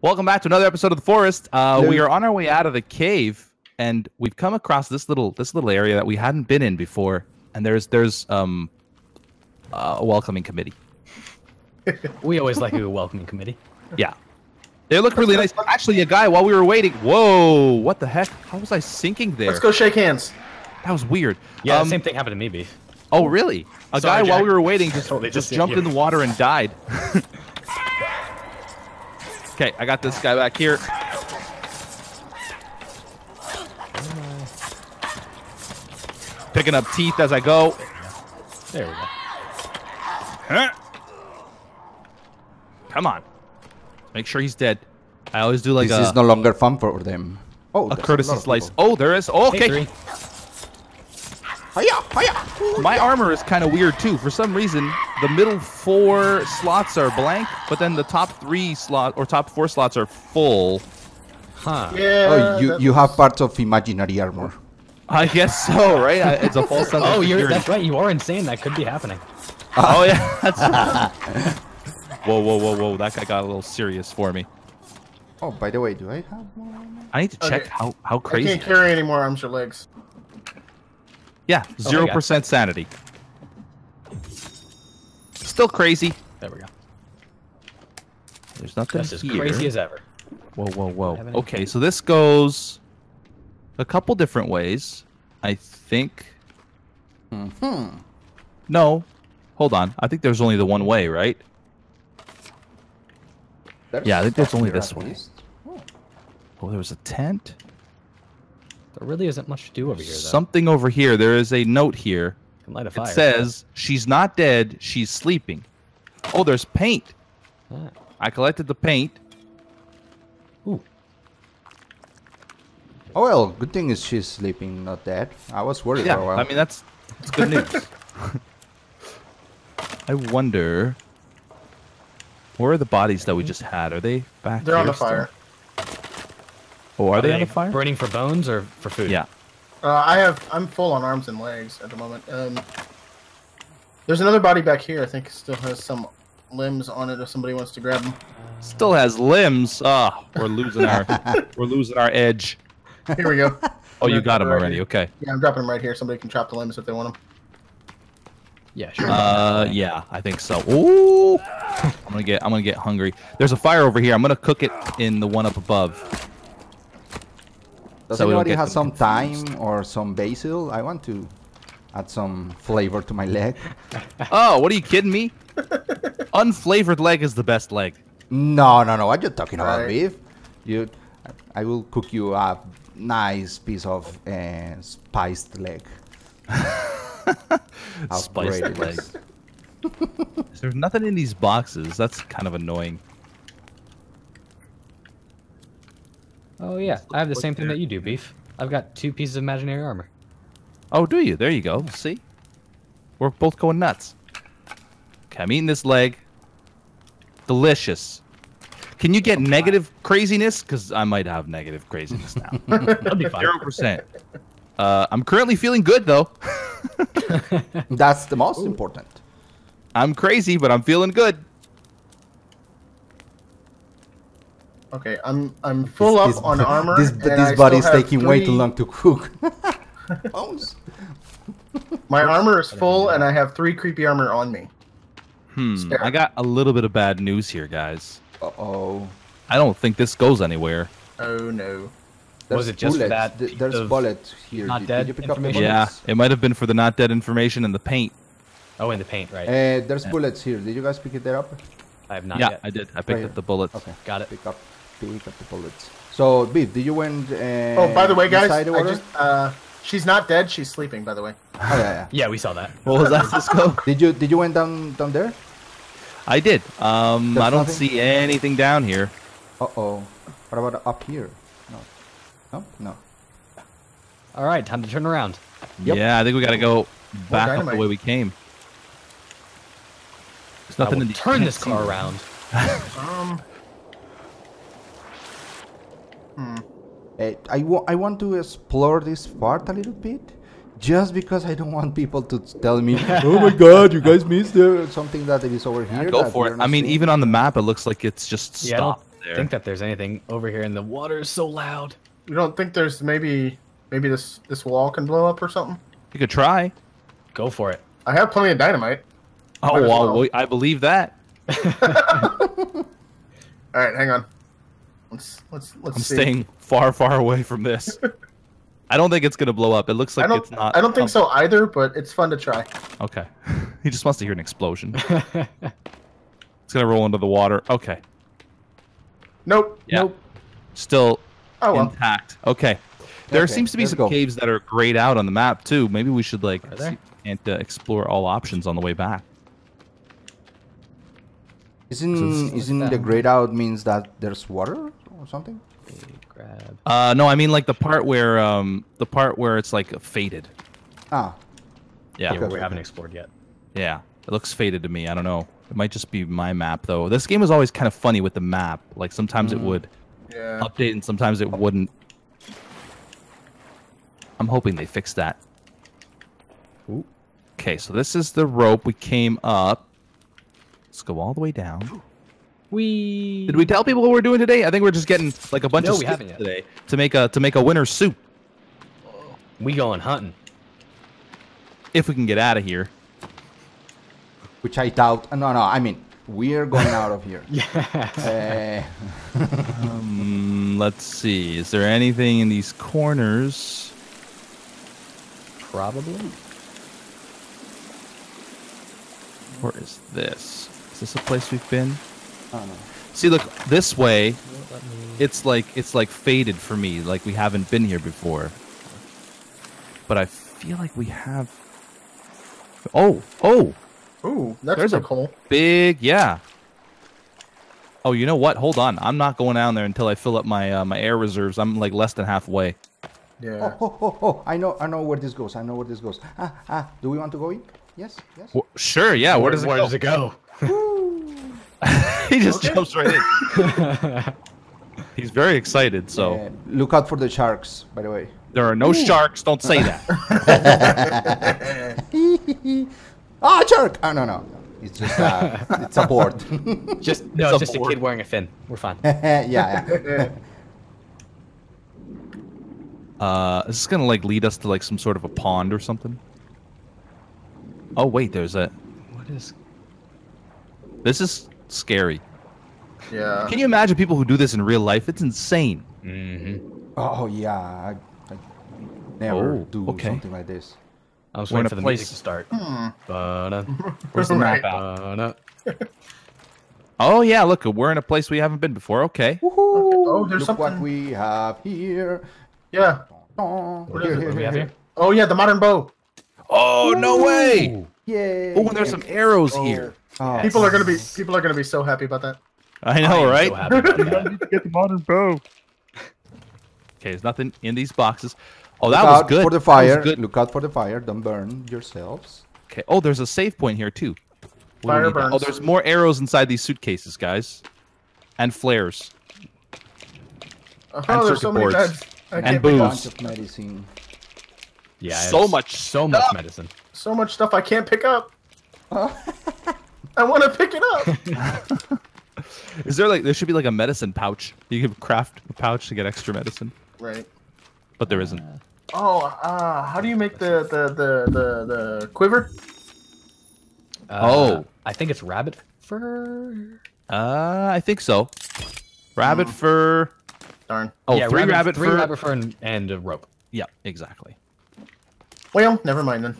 Welcome back to another episode of The Forest. We are on our way out of the cave, and we've come across this little area that we hadn't been in before. And there's a welcoming committee. We always like a welcoming committee. Yeah, they look really nice. Actually, a guy while we were waiting. Whoa, what the heck? How was I sinking there? Let's go shake hands. That was weird. Yeah, same thing happened to me, B. Oh really? A guy while we were waiting just jumped in the water and died. Okay, I got this guy back here. Picking up teeth as I go. There we go. Huh? Come on. Make sure he's dead. I always do like this is no longer fun for them. Oh, a courtesy slice. Oh, there is. Okay. Hiya, hiya. My armor is kind of weird too. For some reason, the middle four slots are blank, but then the top three slot or top four slots are full. Huh. Yeah, oh, you have parts of imaginary armor. I guess so, right? It's a false sense. Oh, that's right. You are insane. That could be happening. Oh yeah. That's whoa, whoa, whoa, whoa! That guy got a little serious for me. Oh, by the way, do I have more armor? I need to check how crazy. I can't carry any more arms or legs. Yeah, 0% sanity. Still crazy. There we go. There's nothing. That's as crazy as ever. Whoa, whoa, whoa. Okay, so this goes a couple different ways, I think. Hmm. No, hold on. I think there's only the one way, right? Yeah, I think there's only this one. Oh, there was a tent. There really isn't much to do over here, though. Something over here. There is a note here. Light a fire. It says, she's not dead, she's sleeping. Oh, there's paint. Ah. I collected the paint. Ooh. Oh, well, good thing is she's sleeping, not dead. I was worried for a while. I mean, that's good news. I wonder, where are the bodies that we just had? Are they back They're here on the fire. Oh, are they on the fire? Burning for bones or for food? Yeah. I'm full on arms and legs at the moment. There's another body back here. I think it still has some limbs on it if somebody wants to grab them. Still has limbs. Ah, oh, we're losing our edge. Here we go. Oh, you got him already. Okay. Yeah, I'm dropping him right here. Somebody can chop the limbs if they want them. Yeah, sure. Yeah, I think so. Ooh. I'm going to get hungry. There's a fire over here. I'm going to cook it in the one up above. Does anybody have some thyme or some basil? I want to add some flavor to my leg. Oh, what are you kidding me? Unflavored leg is the best leg. No, no, no. What are you talking about, beef? I will cook you a nice piece of spiced leg. Spiced leg. There's nothing in these boxes. That's kind of annoying. Oh yeah, I have the same thing that you do, Beef. I've got 2 pieces of imaginary armor. Oh, do you? There you go. See? We're both going nuts. Okay, I'm eating this leg. Delicious. Can you get negative craziness? Because I might have negative craziness now. That'll be fine. 0%. I'm currently feeling good, though. That's the most important. I'm crazy, but I'm feeling good. Okay, I'm full up on armor. This body's taking way too long to cook. My armor is full, and I have 3 creepy armor on me. Spare. I got a little bit of bad news here, guys. Uh-oh. I don't think this goes anywhere. Oh, no. Was it just for that? There's bullets here. Not dead information? Yeah, it might have been for the not dead information and the paint. Oh, and the paint, right. There's bullets here. Did you guys pick it up? I have not yet. I did. I picked up the bullets. Okay. Got it. Pick up the bullets. So, Beef, did you win? Oh, by the way, guys, I just, she's not dead. She's sleeping. By the way. Oh, yeah. Yeah, we saw that. What was that, Cisco? Did you went down there? I did. I don't see anything down here. Uh-oh. What about up here? No. No. No. All right, time to turn around. Yep. Yeah, I think we got to go back up the way we came. There's nothing to turn this car around. I want to explore this part a little bit, just because I don't want people to tell me, oh my god, you guys missed something that is over here. Go for it. I mean, even on the map, it looks like it's just stopped there. I don't think that there's anything over here, and the water is so loud. You don't think there's maybe this wall can blow up or something? You could try. Go for it. I have plenty of dynamite. Oh, well, I believe that. All right, hang on. Let's see. I'm staying far, far away from this. I don't think it's gonna blow up. It looks like it's not. I don't think so either, but it's fun to try. Okay. He just wants to hear an explosion. It's gonna roll into the water. Okay. Nope. Yeah. Nope. Still intact. Okay. There seems to be some caves that are grayed out on the map too. Maybe we should like explore all options on the way back. Isn't the grayed out means that there's water or something? No, I mean like the part where it's like faded. Ah. Yeah. Okay, we haven't explored yet. Yeah. It looks faded to me. I don't know. It might just be my map though. This game is always kind of funny with the map. Like sometimes it would update and sometimes it wouldn't. I'm hoping they fix that. Ooh. Okay, so this is the rope we came up. Let's go all the way down. Did we tell people what we're doing today? I think we're just getting like a bunch of stuff today to make a winter soup. We going hunting. If we can get out of here. Which I doubt. No, I mean we're going out of here. Yeah. Let's see. Is there anything in these corners? Probably. Where is this? Is this a place we've been? Oh, no. See, look this way. It's like faded for me. Like we haven't been here before. But I feel like we have. Oh. Ooh, that's a hole. Big, yeah. Oh, you know what? Hold on. I'm not going down there until I fill up my my air reserves. I'm like less than halfway. Yeah. Oh! I know where this goes. Do we want to go in? Yes. Well, sure. Yeah. Where does it go? He just jumps right in. He's very excited. So look out for the sharks, by the way. There are no sharks. Don't say that. Ah, shark! Oh, no. It's just it's a board. It's just a kid wearing a fin. We're fine. Yeah. Is this gonna like lead us to like some sort of a pond or something? Oh wait, there's a. What is? This is scary. Yeah. Can you imagine people who do this in real life? It's insane. Mm-hmm. Oh yeah, I never do something like this. I was waiting for the music to start. Where's the map at? Oh yeah, look, we're in a place we haven't been before. Okay. Oh, there's something. Look what we have here. Yeah. What do we have here? Oh yeah, the modern bow. Oh no way! Yeah. Oh, and there's some arrows here. Oh. People are gonna be so happy about that. I know, right? I am so happy about that. Need to get the modern bow. Okay, there's nothing in these boxes. Oh, that was good. Look out for the fire. Don't burn yourselves. Okay. Oh, there's a save point here, too. Fire burns. Oh, there's more arrows inside these suitcases, guys. And flares. Oh, and circuit boards. And booze. Yeah, so much medicine. So much stuff I can't pick up. I want to pick it up. Is there like, there should be like a medicine pouch. You can craft a pouch to get extra medicine. Right. But there isn't. How do you make the quiver? I think it's rabbit fur. I think so. Rabbit fur. Darn. Oh, yeah, three rabbit fur and a rope. Yeah, exactly. Well, never mind then.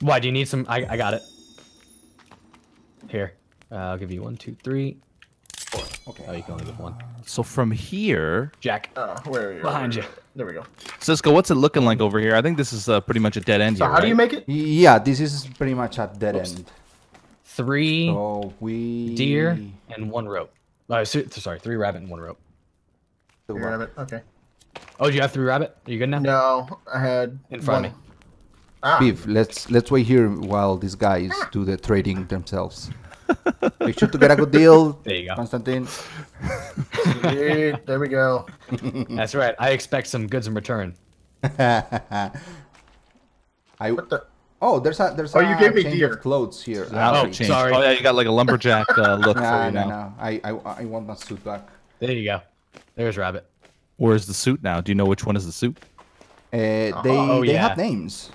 Why do you need some? I got it. Here, I'll give you 1, 2, 3, 4. Okay. Oh, you can only get one. So from here, Jack, where are you? Behind you. There we go. Cisco, what's it looking like over here? I think this is pretty much a dead end. So here, how do you make it? Yeah, this is pretty much a dead end. Three deer and one rope. Oh, sorry, 3 rabbit and 1 rope. 3 rabbit. Okay. Oh, do you have 3 rabbit? Are you good now? No, I had one in front of me. Ah. Beef, let's wait here while these guys do the trading themselves. Make sure to get a good deal. There you go, Konstantin. There we go. That's right. I expect some goods in return. I Oh, there's a change of clothes here. Oh, sorry. Oh yeah, you got like a lumberjack look. No, no, no. I want my suit back. There you go. There's Rabbit. Where's the suit now? Do you know which one is the suit? They have names.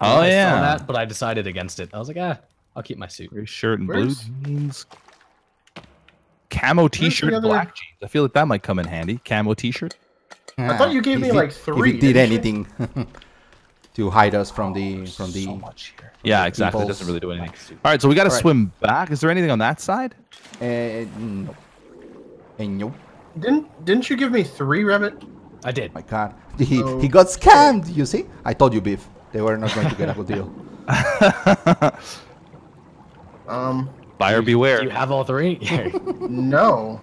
Oh yeah. I saw that, but I decided against it. I was like, ah, I'll keep my suit. Gray shirt and blue jeans. Camo t-shirt and black jeans. I feel like that might come in handy. Camo t-shirt. I thought you gave me like three. If you did anything. To hide us from the so much here. Yeah, exactly. It doesn't really do anything. All right, so we got to swim back. Is there anything on that side? No. No. Didn't you give me three, Rabbit? I did. My God, he got scammed. You see? I told you, Beef. They were not going to get a good deal. Buyer beware. Do you have all three? No.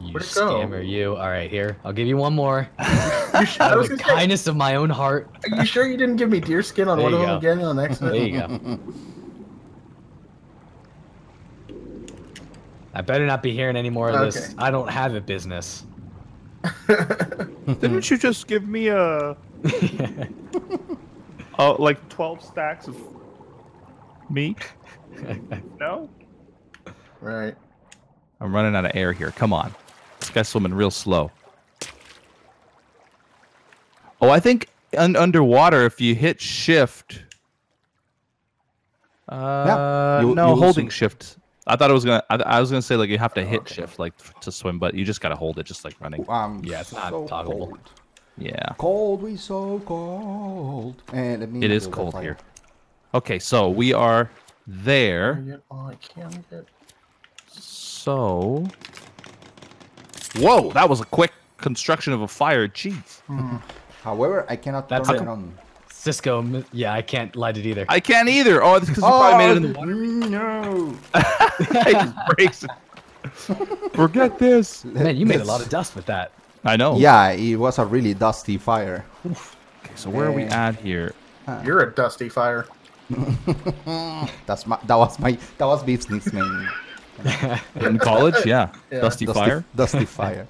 You scammer, you. All right, here. I'll give you one more. Out of the kindness of my own heart. Are you sure you didn't give me deer skin on one of them again on the next one? There you go. I better not be hearing any more of this. I don't have a business. Didn't you just give me a... like 12 stacks of meat? No? Right. I'm running out of air here. Come on. This guy's swimming real slow. Oh, I think underwater, if you hit shift... no, holding shift. I thought it was going to... I was going to say, like, you have to hit shift, like, to swim, but you just got to hold it, just like running. Yeah, it's not toggleable. Yeah. Cold, we so cold. And it is cold here. Okay, so we are there. Oh, I can't get... So, whoa, that was a quick construction of a fire. Jeez. However, I cannot turn it on. Cisco, yeah, I can't light it either. I can't either. Oh, because you probably made it in the water. No. It just breaks it. Forget this. Man, you made a lot of dust with that. I know. Yeah, it was a really dusty fire. Oof. Okay, so where are we at here? You're a dusty fire. That was Beef's nickname. In college, yeah. Dusty fire. Dusty fire.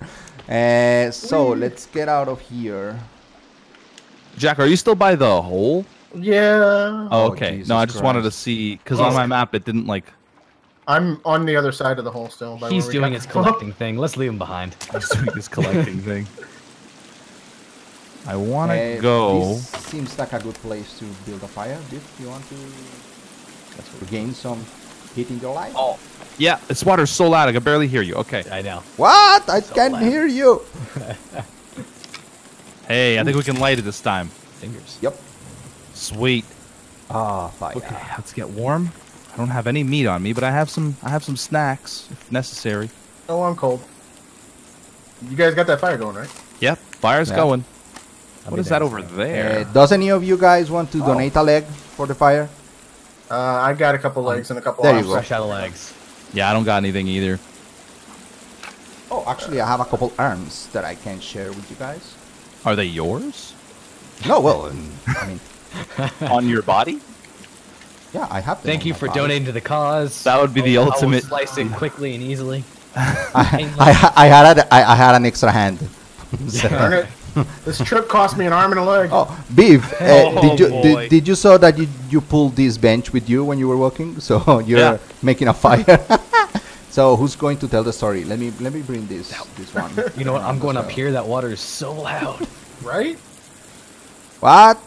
So let's get out of here. Jack, are you still by the hole? Yeah. Oh, okay. Jesus I just wanted to see because on my map it didn't like. I'm on the other side of the hole still. He's doing his collecting thing. Let's leave him behind. He's doing his collecting thing. I want to go. This seems like a good place to build a fire. If you want to regain some heat in your life. Oh. Yeah, this water's so loud, I can barely hear you. Okay. I know. What? I can't hear you. Hey, I think we can light it this time. Fingers. Yep. Sweet. Ah, fire. Okay, let's get warm. I don't have any meat on me, but I have some. I have some snacks if necessary. Oh, I'm cold. You guys got that fire going, right? Yep, fire's going. What is that over there? Does any of you guys want to donate a leg for the fire? I got a couple legs and a couple. There you go. Fresh out of legs. Yeah, I don't got anything either. Oh, actually, I have a couple arms that I can share with you guys. Are they yours? No, well, I mean... on your body? Yeah, I have them. Thank you for donating to the cause. That would be the ultimate... slice it quickly and easily. I had an extra hand. So. This trip cost me an arm and a leg. Oh, Beef, did you saw that you pulled this bench with you when you were walking? So you're making a fire. So who's going to tell the story? Let me bring this one. You know what? I'm going up here. That water is so loud. Right? What?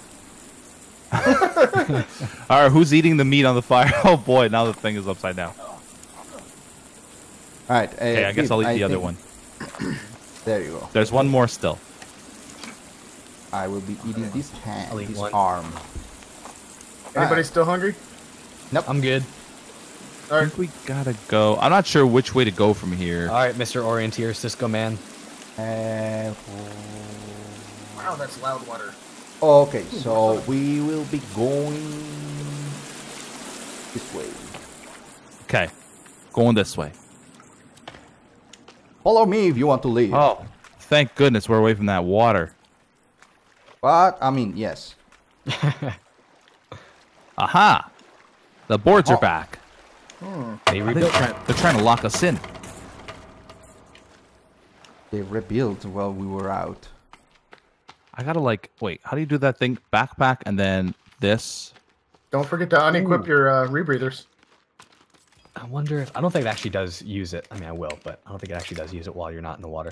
All right, who's eating the meat on the fire? Oh boy, now the thing is upside down. All right. Okay, I guess Beef, I'll eat the other one. There you go. There's one more still. I will be eating this hand, this arm. Anybody still hungry? Nope. I'm good. All right. I think we gotta go. I'm not sure which way to go from here. All right, Mr. Orienteer, Cisco Man. Wow, that's loud water. Okay, so we will be going this way. Okay, going this way. Follow me if you want to leave. Oh, thank goodness we're away from that water. But, I mean, yes. Aha! The boards are back. They rebuilt. They're trying to lock us in. They rebuilt while we were out. I gotta, like, wait, how do you do that thing? Backpack and then this. Don't forget to unequip your rebreathers. I wonder if... I don't think it actually does use it. I mean, I will, but I don't think it actually does use it while you're not in the water.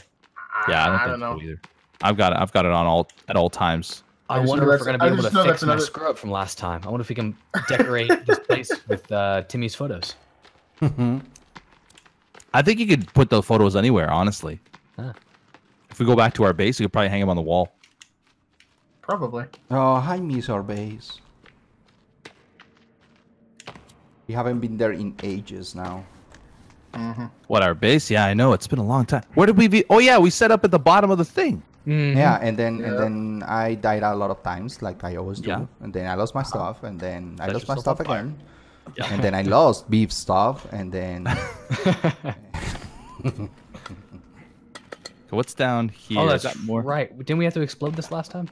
Yeah, I don't know either. I've got it on at all times. I wonder if we're going to be able to fix my screw up from last time. I wonder if we can decorate this place with Timmy's photos. I think you could put the photos anywhere, honestly. Huh. If we go back to our base, we could probably hang them on the wall. Probably. Oh, I miss our base. We haven't been there in ages now. Mm-hmm. What, our base? Yeah, I know. It's been a long time. Where did we be? Oh, yeah, we set up at the bottom of the thing. Mm-hmm. Yeah, and then I died a lot of times, like I always do. Yeah. And then I lost my stuff, and then I lost my stuff again. Yeah. And then I lost beef stuff, and then... So what's down here? Oh, that's more. Right. Didn't we have to explode this last time?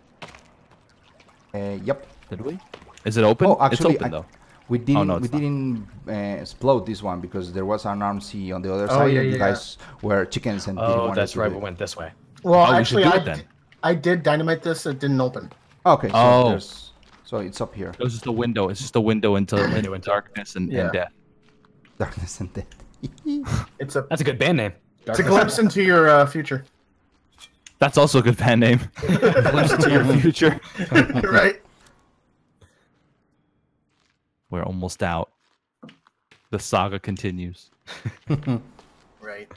Yep. Did we? Is it open? Oh, actually, it's open, though. We didn't, we didn't explode this one because there was an armed sea on the other side. Yeah, and you guys were chickens and didn't want to. Oh, that's right. We went this way. Well, actually, I did dynamite this. It didn't open. Okay. So so it's up here. It was just a window. It's just a window into darkness and death. Darkness and death. That's a good band name. It's a glimpse into your future. That's also a good band name. Glimpse into your future. Right. We're almost out. The saga continues. Right.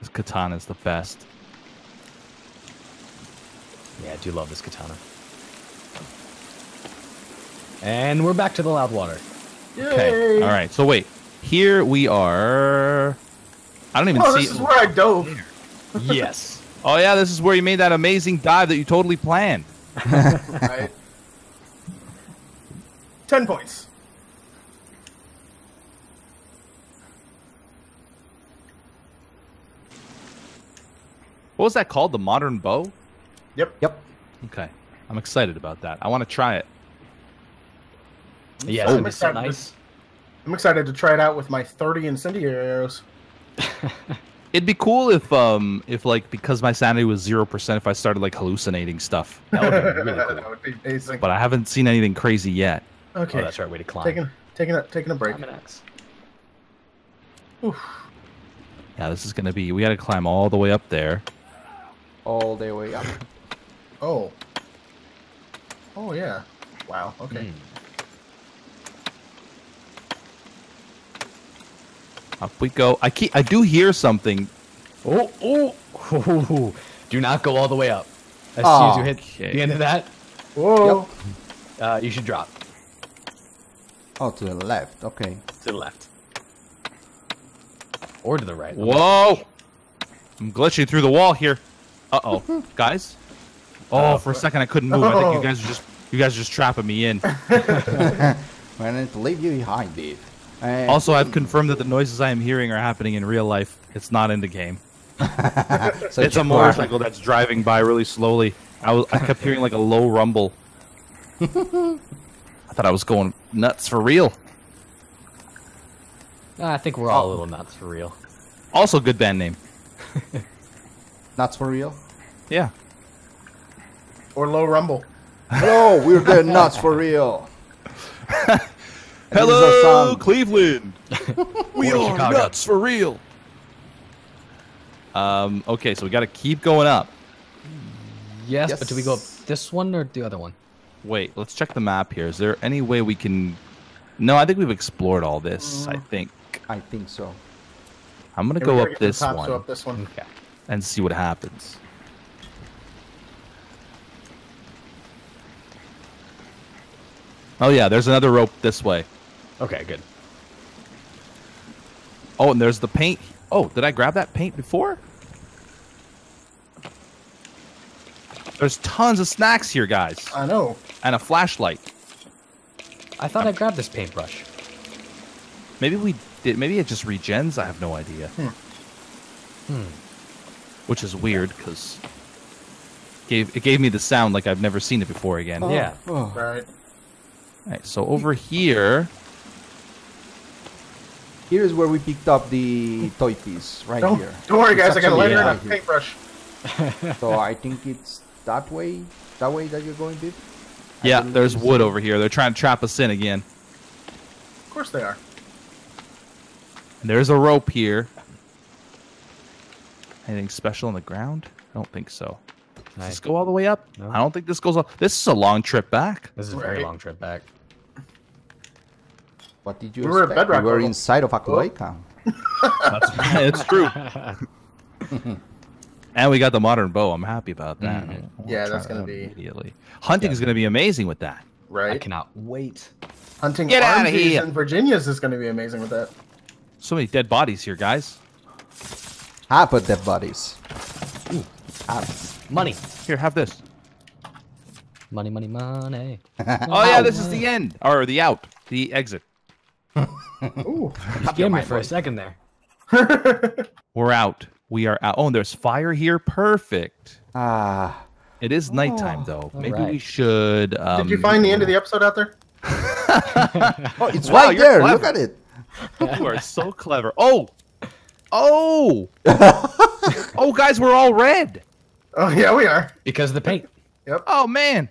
This katana is the best. Yeah, I do love this katana. And we're back to the loud water. Yay! Okay. All right. So wait. Here we are. I don't even see. This is where I dove. Yes. Oh yeah, this is where you made that amazing dive that you totally planned. Right. 10 points. What was that called? The modern bow? Yep. Yep. Okay. I'm excited about that. I want to try it. Yeah, it's so nice. I'm excited to try it out with my 30 incendiary arrows. It'd be cool if like because my sanity was 0%, if I started like hallucinating stuff. That would be really cool. That would be amazing. But I haven't seen anything crazy yet. Okay, oh, that's right. Way to climb. Taking a break. I'm an axe. Oof. Yeah, this is gonna be. We got to climb all the way up there. All the way up. Oh. Oh yeah. Wow. Okay. Up we go. I do hear something. Oh. Do not go all the way up. As soon as you hit the end of that, whoa. Yep. You should drop. Oh, to the left. Okay. To the left. Or to the right. Whoa. I'm glitching through the wall here. Uh-oh. Guys? Oh, for a second I couldn't move. I think you guys are just trapping me in. When I leave you behind, dude. Also, I've confirmed that the noises I am hearing are happening in real life. It's not in the game. It's a motorcycle that's driving by really slowly. I kept hearing like a low rumble. I thought I was going nuts for real. I think we're all a little nuts for real. Also, good band name. Nuts for real? Yeah. Or low rumble. Hello, we're the nuts for real. Hello, Cleveland. We are nuts for real. Okay, so we got to keep going up. Yes, but do we go up this one or the other one? Wait, let's check the map here. Is there any way we can... No, I think we've explored all this, I think. I think so. I'm going to go up this one. Okay. And see what happens. Oh, yeah, there's another rope this way. Okay, good. Oh, and there's the paint. Oh, did I grab that paint before? There's tons of snacks here, guys. I know. And a flashlight. I thought I grabbed this paintbrush. Maybe we did. Maybe it just regens. I have no idea. Which is weird because it gave me the sound like I've never seen it before again. Oh. Yeah. Oh. Right. All right, so over here... Here's where we picked up the toy piece, right here. Don't worry, guys, I got a lighter and a paintbrush. So I think it's that way that you're going, dude? Yeah, there's wood over here. They're trying to trap us in again. Of course they are. There's a rope here. Anything special in the ground? I don't think so. Does this go all the way up? No. I don't think this goes up. This is a long trip back. This is a very long trip back. What did you expect? Bedrock, we were inside of Acuayca. That's true. And we got the modern bow. I'm happy about that. Mm-hmm. Yeah, that's going to be... immediately. Hunting is going to be amazing with that. Right. I cannot wait. Hunting RMGs in Virginia's is going to be amazing with that. So many dead bodies here, guys. Half of dead bodies. Ooh. Money. Here, have this. Money, money, money. Oh, yeah, this is the end. Or the out. The exit. Ooh. You gave me for a second there. We're out. We are out. Oh, and there's fire here. Perfect. Ah. It is nighttime, though. Maybe we should... Did you find the end of the episode out there? Oh, it's right there. Clever. Look at it. You are so clever. Oh. Oh. Oh, guys, we're all red. Oh, yeah, we are. Because of the paint. Yep. Oh, man.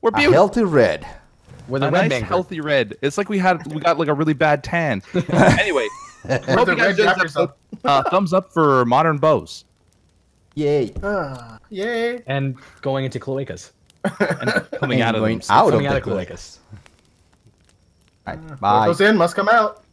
We're beautiful. Healthy red. With a nice, healthy red. It's like we got like a really bad tan. Anyway. Hope you guys episode, thumbs up for modern bows. Yay. Yay. And going into cloacas. And coming and out going of them. Out coming of out the cloacas. Right, bye. What goes in must come out.